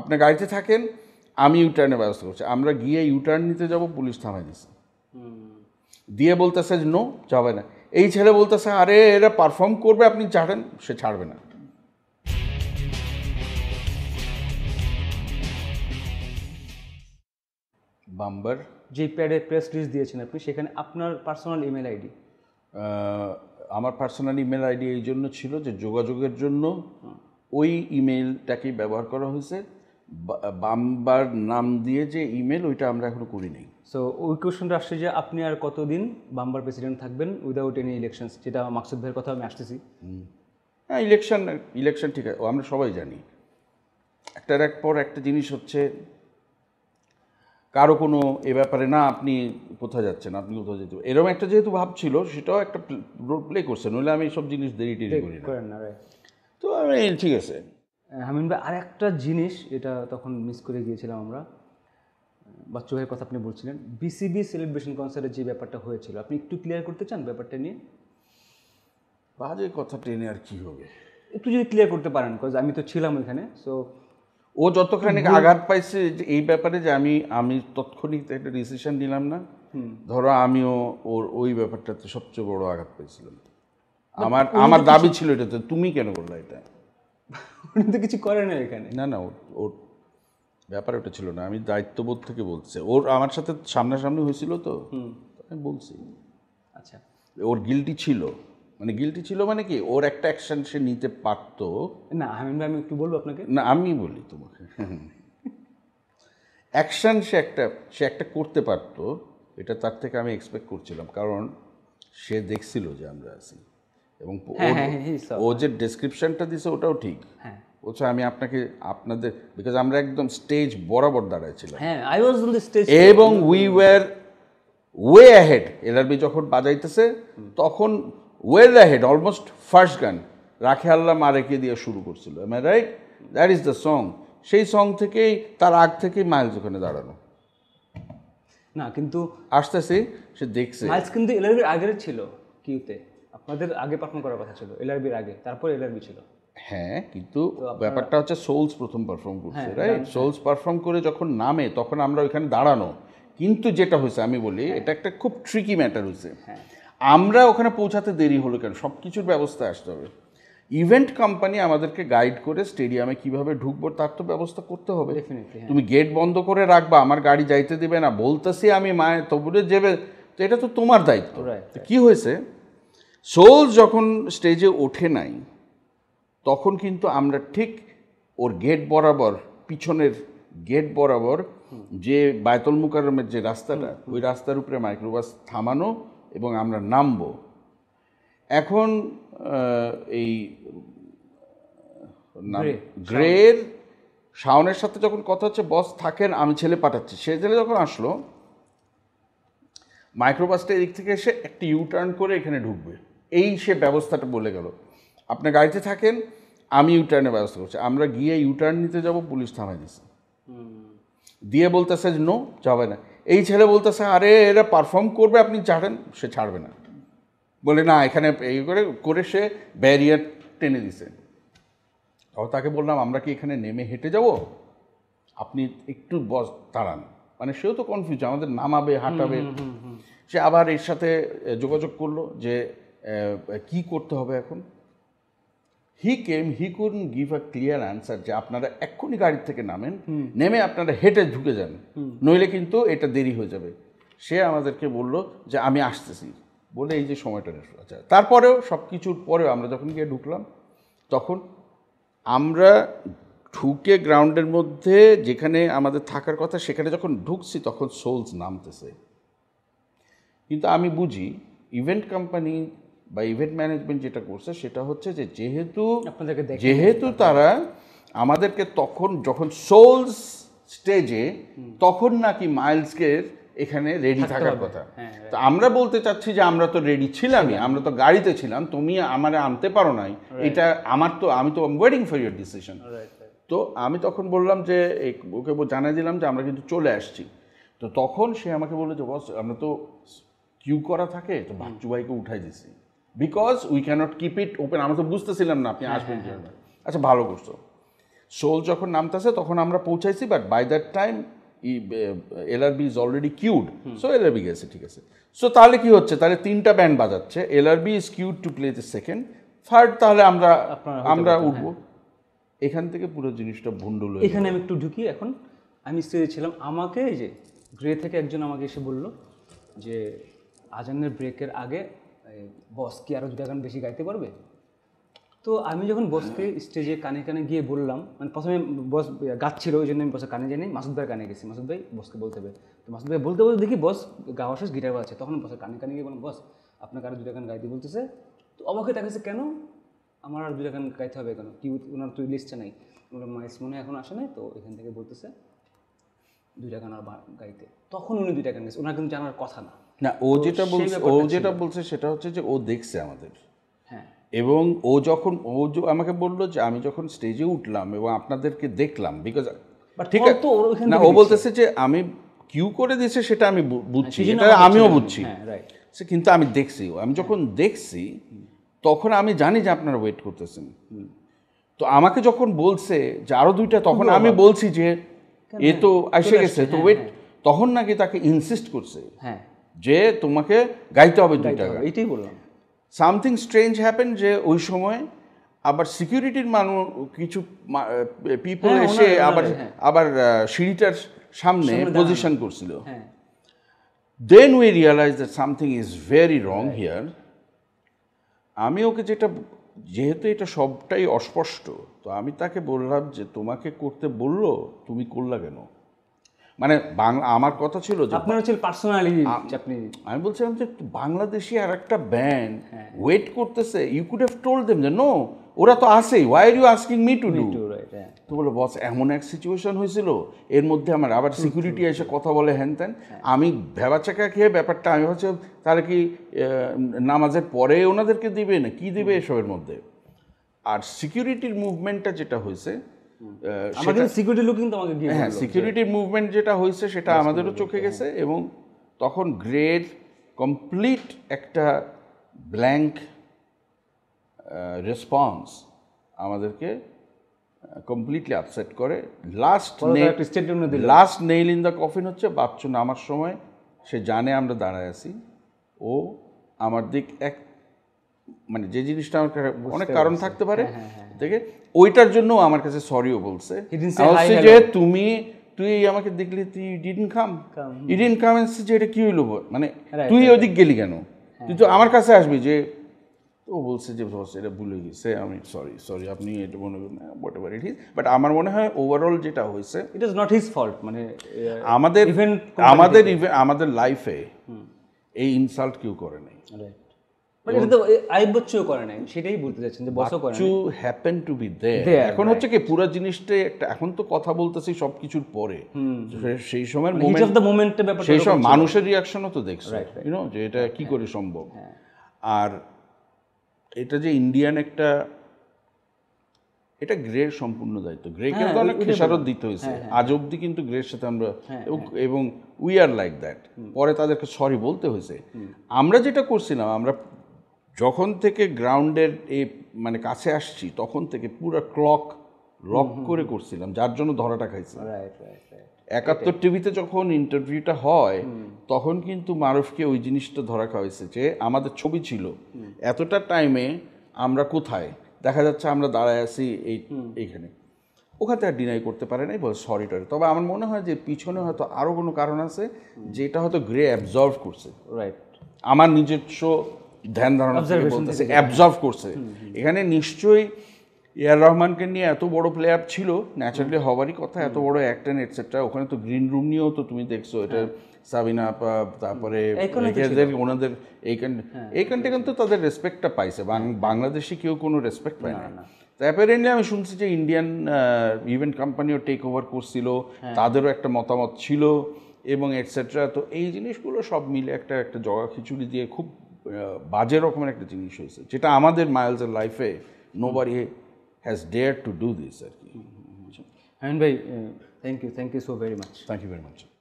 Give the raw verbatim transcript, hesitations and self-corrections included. আপনি গাড়িতে থাকেন, আমি ইউটার্নের ব্যবস্থা করছি। আমরা গিয়ে ইউটার্ন নিতে যাব, পুলিশ থামাই দিচ্ছে, দিয়ে বলতেছে নো, যাবে না। এই ছেলে বলতেছে আরে এরা পারফর্ম করবে, আপনি ছাড়েন। সে ছাড়বে না। বাম্বার যে প্যাডে প্রেস রিলিজ দিয়েছেন আপনি, সেখানে আপনার পার্সোনাল ইমেল আইডি। আমার পার্সোনাল ইমেল আইডি এই জন্য ছিল যে যোগাযোগের জন্য ওই ইমেলটাকেই ব্যবহার করা হয়েছে। বাম্বার নাম দিয়ে যে ইমেল, ওইটা আমরা এখনো করি নাই। সো ওই কোয়েশ্চনটা আসছে যে আপনি আর কতদিন বাম্বার প্রেসিডেন্ট থাকবেন উইদাউট এনি ইলেকশনস, যেটা মাকসুদ ভাইয়ের কথা আমি আসতেছি। হ্যাঁ, ইলেকশন ইলেকশন ঠিক আছে, আমরা সবাই জানি। একটার এক পর একটা জিনিস হচ্ছে, কারো কোনো এ ব্যাপারে না আপনি কোথায় যাচ্ছেন, আপনি কোথায় যেতে, এরকম একটা যেহেতু ভাব ছিল, সেটাও একটা রোল প্লে করছে। নইলে আমি সব জিনিস দেরি টেরি করি না। তো ঠিক আছে হামিন ভাই, আর একটা জিনিস এটা তখন মিস করে গিয়েছিলাম আমরা, বাচ্চু ভাইয়ের কথা আপনি বলছিলেন বিসিবি সেলিব্রেশন কনসার্টের যে ব্যাপারটা হয়েছিল, আপনি একটু ক্লিয়ার করতে চান ব্যাপারটা নিয়ে? বাজে কথা টেনে আর কি হবে, একটু যদি ক্লিয়ার করতে পারেন, কজ আমি তো ছিলাম ওইখানে। সো ও যতখানি আঘাত পাইছে এই ব্যাপারে যে আমি আমি তৎক্ষণিক একটা ডিসিশন নিলাম না। ধরো আমিও ওর ওই ব্যাপারটাতে সবচেয়ে বড় আঘাত পাইছিলাম। আমার আমার দাবি ছিল এটাতে, তুমি কেন করলে এটা? উনি তো কিছু করে না এখানে। না না, ওর ব্যাপার ওটা ছিল না। আমি দায়িত্ববোধ থেকে বলছি। ওর আমার সাথে সামনাসামনি হয়েছিল তো আমি বলছি। আচ্ছা, ওর গিলটি ছিল, মানে গিলটি ছিল মানে কি, ওর একটা অ্যাকশন সে নিতে পারতো না। আমি আমি একটু বলবো আপনাকে। না, আমি বলি তোমাকে। অ্যাকশন সে একটা সে একটা করতে পারতো, এটা তার থেকে আমি এক্সপেক্ট করছিলাম, কারণ সে দেখছিল যে আমরা আছি। এবং ও যে ডেসক্রিপশনটা দিছে ওটাও ঠিক। হ্যাঁ, ওটা আমি আপনাকে আপনাদের, বিকজ আমরা একদম স্টেজ বরাবর দাঁড়াইছিলাম। হ্যাঁ, I was on the stage. এবং we were way ahead. LRB যখন বাজাইতেছে তখন ওয়েল অ্যাহেড, অলমোস্ট ফার্স্ট গান রাখে আল্লাহ মারেকে দিয়ে শুরু করছিল, am I right? That is the song. সেই সং থেকেই, তার আগ থেকেই মাইলস ওখানে দাঁড়ানো। না কিন্তু আস্তে আস্তে সে দেখছে মাইলস কিন্তু এলআরবির আগের ছিল কিউতে। আপনাদের আগে পারফর্ম করার কথা ছিল এলআরবির আগে, তারপর এলআরবি ছিল। হ্যাঁ, কিন্তু ব্যাপারটা হচ্ছে সোলস প্রথম পারফর্ম করছে, রাইট? সোলস পারফর্ম করে যখন নামে তখন আমরা ওইখানে দাঁড়ানো। কিন্তু যেটা হয়েছে, আমি বলি এটা একটা খুব ট্রিকি ম্যাটার হয়েছে। হ্যাঁ, আমরা ওখানে পৌঁছাতে দেরি হলো কেন? সব কিছুর ব্যবস্থা আসতে হবে। ইভেন্ট কোম্পানি আমাদেরকে গাইড করে স্টেডিয়ামে কীভাবে ঢুকবো তার তো ব্যবস্থা করতে হবে। তুমি গেট বন্ধ করে রাখবা, আমার গাড়ি যাইতে দেবে না, বলতেছি আমি মায়ে তবুরে যাবে, তো এটা তো তোমার দায়িত্ব। কি হয়েছে, সোল যখন স্টেজে ওঠে নাই তখন কিন্তু আমরা ঠিক ওর গেট বরাবর, পিছনের গেট বরাবর যে বায়তুল মুকাররমের যে রাস্তাটা, ওই রাস্তার উপরে মাইক্রোবাস থামানো এবং আমরা নামব। এখন এই গ্রের শাওনের সাথে যখন কথা হচ্ছে, বস থাকেন আমি ছেলে পাঠাচ্ছি, সে ছেলে যখন আসলো মাইক্রোবাসটা এদিক থেকে এসে একটা ইউ টার্ন করে এখানে ঢুকবে, এই সে ব্যবস্থাটা বলে গেল। আপনি গাড়িতে থাকেন, আমি ইউ টার্নের ব্যবস্থা করছি। আমরা গিয়ে ইউ টার্ন নিতে যাব, পুলিশ থামাই দিচ্ছে, দিয়ে বলতেছে নো, যাবে না। এই ছেলে বলতেছে আরে এরা পারফর্ম করবে, আপনি ছাড়েন। সে ছাড়বে না, বলে না এখানে এই করে করে সে ব্যারিয়ার টেনে দিছে। তবে তাকে বললাম আমরা কি এখানে নেমে হেঁটে যাব, আপনি একটু বস দাঁড়ান। মানে সেও তো কনফিউজ, আমাদের নামাবে, হাঁটাবে। সে আবার এর সাথে যোগাযোগ করলো যে কি করতে হবে এখন। He came, he couldn't give a clear answer যে আপনারা এক্ষুনি গাড়ির থেকে নামেন, নেমে আপনারা হেঁটে ঢুকে যান, নইলে কিন্তু এটা দেরি হয়ে যাবে। সে আমাদেরকে বলল যে আমি আসতেছি বলে এই যে সময়টা নষ্ট হচ্ছে। তারপরেও সব কিছুর পরেও আমরা যখন গিয়ে ঢুকলাম, তখন আমরা ঢুকে গ্রাউন্ডের মধ্যে যেখানে আমাদের থাকার কথা সেখানে যখন ঢুকছি তখন সোলস নামতেছে। কিন্তু আমি বুঝি ইভেন্ট কোম্পানি বা ইভেন্ট ম্যানেজমেন্ট যেটা করছে সেটা হচ্ছে যে যেহেতু যেহেতু তারা আমাদেরকে তখন, যখন সোলস স্টেজে, তখন নাকি মাইলসকে এখানে রেডি থাকার কথা। তো আমরা বলতে চাচ্ছি যে আমরা তো রেডি ছিলামই, আমরা তো গাড়িতে ছিলাম, তুমি আমার আনতে পারো নাই, এটা আমার তো, আমি তো ওয়েটিং ফর ইউর ডিসিশন। তো আমি তখন বললাম যে ওকে জানাই দিলাম যে আমরা কিন্তু চলে আসছি। তো তখন সে আমাকে বললো যে বস আমরা তো কিউ করা থাকে, তো বাচ্চু ভাইকে উঠাই দিছি, because we cannot keep it open. আমরা তো বুঝতেছিলাম না আপনি আসবেন। আচ্ছা ভালো করছো। সোল যখন নামতেছে তখন আমরা পৌঁছাইছি, but by that time LRB is already queued, so LRB গেছে, ঠিক আছে। সো তাহলে কি হচ্ছে, তাহলে তিনটা ব্যান্ড বাজাচ্ছে, LRB is queued to play the second, third তাহলে আমরা আমরা উঠবো। এখান থেকে পুরো জিনিসটা ভুন্ডুল। এখানে আমি একটু ঢুকি, এখন আমি স্টেজে ছিলাম, আমাকে এই যে গ্রে থেকে একজন আমাকে এসে বললো যে আজানের ব্রেকের আগে বস কি আরও দুটা গান বেশি গাইতে পারবে। তো আমি যখন বসকে স্টেজে কানে কানে গিয়ে বললাম, মানে প্রথমে বস গাচ্ছিল, ওই জন্য আমি বসের কানে যাই নাই, মাসুদ ভাইয়ের কানে গেছি, মাসুদ ভাই বসকে বলতে হবে। তো মাসুদ ভাই বলতে বলতে দেখি বস গাওয়া শেষ, গিটার বাজাচ্ছে, তখন বসের কানে কানে গিয়ে বললাম বস আপনাকে আরও দুটা গান গাইতে বলতেছে। তো অবাকে তাকাচ্ছে, কেন আমার আর দুটা গান গাইতে হবে কেন, কি ওনার তো লিস্টটা নাই, ওনার মাইস মনে এখন আসে নাই, তো এখান থেকে বলতেছে দুইটা গান আর গাইতে। তখন উনি দুইটা গান গেছে, ওনার কিন্তু জানার কথা না। না, ও যেটা বলছে ও যেটা বলছে সেটা হচ্ছে যে ও দেখছে আমাদের, হ্যাঁ, এবং ও যখন ও আমাকে বললো যে আমি যখন স্টেজে উঠলাম এবং আপনাদেরকে দেখলাম, বিকজ ঠিক আছে, না ও বলতেছে যে আমি কিউ করে দিয়েছে সেটা আমি বুঝছি, সেটা আমিও বুঝছি, কিন্তু আমি দেখছি, আমি যখন দেখছি তখন আমি জানি যে আপনারা ওয়েট করতেছেন। তো আমাকে যখন বলছে যে আরও দুইটা, তখন আমি বলছি যে এ তো এসে গেছে, তো ওয়েট, তখন নাকি তাকে ইনসিস্ট করছে, হ্যাঁ, যে তোমাকে গাইতে হবে দুইটা। এটাই বললাম, সামথিং স্ট্রেঞ্জ হ্যাপেন, যে ওই সময় আবার সিকিউরিটির মানুষ কিছু পিপল এসে আবার আবার সিঁড়িটার সামনে পজিশন করছিল। Then we realise that something is very wrong here. আমি ওকে যেটা, যেহেতু এটা সবটাই অস্পষ্ট, তো আমি তাকে বললাম যে তোমাকে করতে বললো, তুমি করলা কেন? মানে বাংলা, আমার কথা ছিল যে আপনার ছিল পার্সোনালি, আমি বলছিলাম যে বাংলাদেশি আর একটা ব্যান্ড ওয়েট করতেছে, you could have told them যে নো, ওরা তো আসেই, why are you asking me to do. তো বললো বস এমন এক সিচুয়েশন হয়েছিল, এর মধ্যে আমার আবার সিকিউরিটি এসে কথা বলে হ্যান ত্যান, আমি ভেবাচাকা খেয়ে ব্যাপারটা, আমি ভাবছি তাহলে কি নামাজের পরে ওনাদেরকে দিবে না কি দিবে এসবের মধ্যে। আর সিকিউরিটির মুভমেন্টটা যেটা হয়েছে, হ্যাঁ, সিকিউরিটির মুভমেন্ট যেটা হয়েছে সেটা আমাদেরও চোখে গেছে, এবং তখন গ্রেড কমপ্লিট একটা ব্ল্যাঙ্ক রেসপন্স আমাদেরকে কমপ্লিটলি আপসেট করে। Last last nail in the coffin হচ্ছে বাচ্চু নামার সময়, সে জানে আমরা দাঁড়ায় আছি, ও আমার দিক এক, মানে যে জিনিসটা আমার অনেক কারণ থাকতে পারে, দেখে ওইটার জন্য আমার কাছে সরিও বলছে যে তুমি তুই আমাকে দেখলে তুই didn't come you didn't come and সে যে এটা কি হইলো, মানে তুই ওদিক গেলি কেন, তুই তো আমার কাছে আসবি। যে ও বলছে যে বস এটা ভুলে গেছে, আমি সরি সরি আপনি এটা মনে করেন না, whatever it is. But আমার মনে হয় ওভারঅল যেটা হয়েছে it is not his fault, মানে আমাদের আমাদের আমাদের লাইফে এই ইনসাল্ট কেউ করে নাই, মানুষের রিয়াকশনও তো দেখছো যে এটা কি করে সম্ভব। আর এটা যে ইন্ডিয়ান একটা, এটা গ্রের সম্পূর্ণ দায়িত্ব, গ্রেকে অনেক খেসারত দিতে হয়েছে আজ অব্দি, কিন্তু গ্রের সাথে আমরা এবং উই আর লাইক দ্যাট, পরে তাদেরকে সরি বলতে হয়েছে। আমরা যেটা করছিলাম, আমরা যখন থেকে গ্রাউন্ডের এই মানে কাছে আসছি তখন থেকে পুরো ক্লক লক করে করছিলাম, যার জন্য ধরাটা খাইছিলাম। একাত্তর টিভিতে যখন ইন্টারভিউটা হয় তখন কিন্তু মারুফকে ওই জিনিসটা ধরা খাওয়াইছে যে আমাদের ছবি ছিল এতটা টাইমে আমরা কোথায়, দেখা যাচ্ছে আমরা দাঁড়ায় আছি এই এইখানে, ওখানে আর ডিনাই করতে পারে নাই, বল সরি টরি। তবে আমার মনে হয় যে পিছনে হয়তো আরও কোনো কারণ আছে যেটা হয়তো গ্রে অ্যাবজর্ভ করছে, রাইট, আমার নিজস্ব ধ্যান ধারণা বলতেছে অ্যাবজর্ভ করছে। এখানে নিশ্চয়ই এ আর রহমানকে নিয়ে এত বড় প্লে আপ ছিল, ন্যাচারালি হওয়ারই কথা, এত বড় অ্যাক্টর এটসেট্রা। ওখানে তো গ্রিন রুম নিয়েও তো তুমি দেখছো, এটা সাবিনা আপা, তারপরে ওনাদের এইখান এইখানটা কিন্তু তাদের রেসপেক্টটা পাইছে, বাংলাদেশে কেউ কোনো রেসপেক্ট পায় না। তো অ্যাপারেন্টলি আমি শুনছি যে ইন্ডিয়ান ইভেন্ট কোম্পানিও টেক ওভার করছিল, তাদেরও একটা মতামত ছিল এবং এটসেট্রা। তো এই জিনিসগুলো সব মিলে একটা একটা জগা খিচুড়ি দিয়ে খুব বাজে রকমের একটা জিনিস হয়েছে, যেটা আমাদের মাইলসের লাইফে nobody has dare to do this আর কি। হামিন ভাই, thank you, thank you so very much. Thank you very much.